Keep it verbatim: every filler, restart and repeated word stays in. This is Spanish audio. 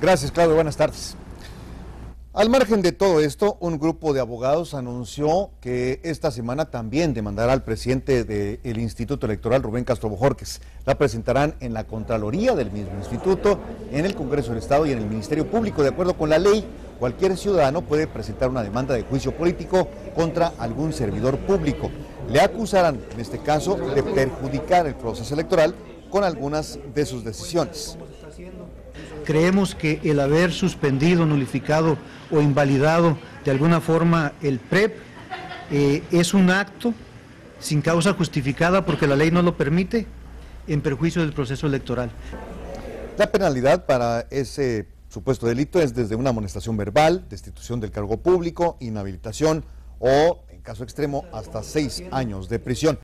Gracias, Claudio. Buenas tardes. Al margen de todo esto, un grupo de abogados anunció que esta semana también demandará al presidente del Instituto Electoral, Rubén Castro Bojorquez. La presentarán en la Contraloría del mismo instituto, en el Congreso del Estado y en el Ministerio Público. De acuerdo con la ley, cualquier ciudadano puede presentar una demanda de juicio político contra algún servidor público. Le acusarán, en este caso, de perjudicar el proceso electoral con algunas de sus decisiones. Creemos que el haber suspendido, nulificado o invalidado de alguna forma el P R E P eh, es un acto sin causa justificada porque la ley no lo permite en perjuicio del proceso electoral. La penalidad para ese supuesto delito es desde una amonestación verbal, destitución del cargo público, inhabilitación o, en caso extremo, hasta seis años de prisión.